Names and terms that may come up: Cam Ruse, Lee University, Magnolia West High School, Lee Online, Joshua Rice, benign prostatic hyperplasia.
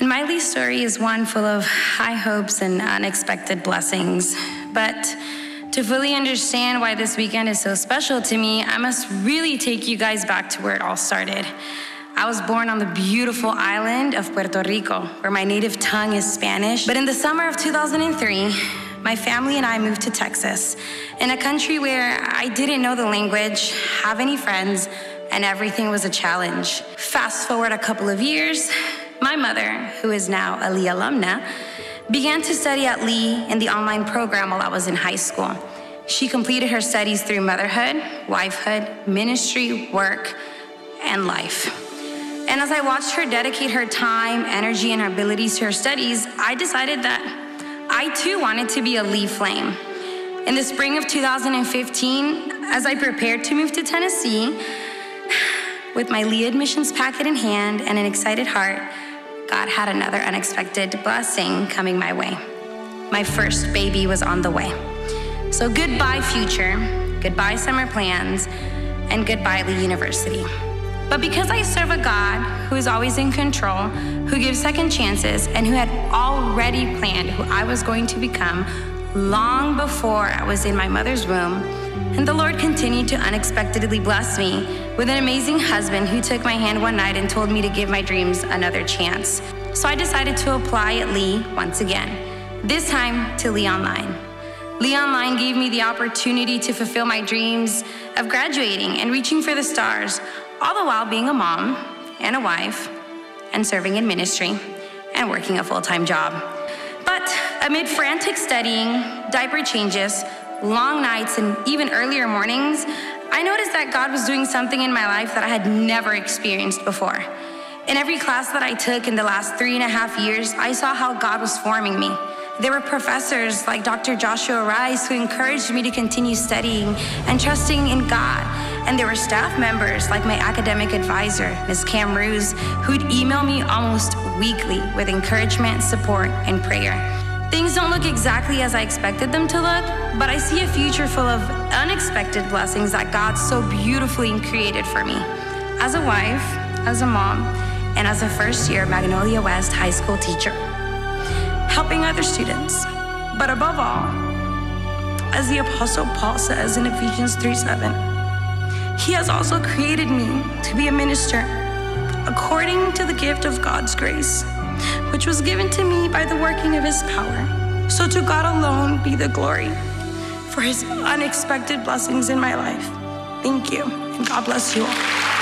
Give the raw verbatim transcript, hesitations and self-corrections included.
And my Lee story is one full of high hopes and unexpected blessings. But to fully understand why this weekend is so special to me, I must really take you guys back to where it all started. I was born on the beautiful island of Puerto Rico, where my native tongue is Spanish. But in the summer of two thousand three, my family and I moved to Texas, in a country where I didn't know the language, have any friends, and everything was a challenge. Fast forward a couple of years, my mother, who is now a Lee alumna, began to study at Lee in the online program while I was in high school. She completed her studies through motherhood, wifehood, ministry, work, and life. And as I watched her dedicate her time, energy, and her abilities to her studies, I decided that I too wanted to be a Lee flame. In the spring of two thousand fifteen, as I prepared to move to Tennessee, with my Lee admissions packet in hand and an excited heart, God had another unexpected blessing coming my way. My first baby was on the way. So goodbye future, goodbye summer plans, and goodbye Lee University. But because I serve a God who is always in control, who gives second chances, and who had already planned who I was going to become long before I was in my mother's womb, and the Lord continued to unexpectedly bless me with an amazing husband who took my hand one night and told me to give my dreams another chance. So I decided to apply at Lee once again, this time to Lee Online. Lee Online gave me the opportunity to fulfill my dreams of graduating and reaching for the stars, all the while being a mom and a wife and serving in ministry and working a full-time job. But amid frantic studying, diaper changes, long nights, and even earlier mornings, I noticed that God was doing something in my life that I had never experienced before. In every class that I took in the last three and a half years, I saw how God was forming me. There were professors like Doctor Joshua Rice who encouraged me to continue studying and trusting in God. And there were staff members like my academic advisor, Miz Cam Ruse, who'd email me almost weekly with encouragement, support, and prayer. Things don't look exactly as I expected them to look, but I see a future full of unexpected blessings that God so beautifully created for me as a wife, as a mom, and as a first-year Magnolia West High School teacher, helping other students, but above all, as the Apostle Paul says in Ephesians three seven, he has also created me to be a minister according to the gift of God's grace, which was given to me by the working of his power. So to God alone be the glory for his unexpected blessings in my life. Thank you, and God bless you all.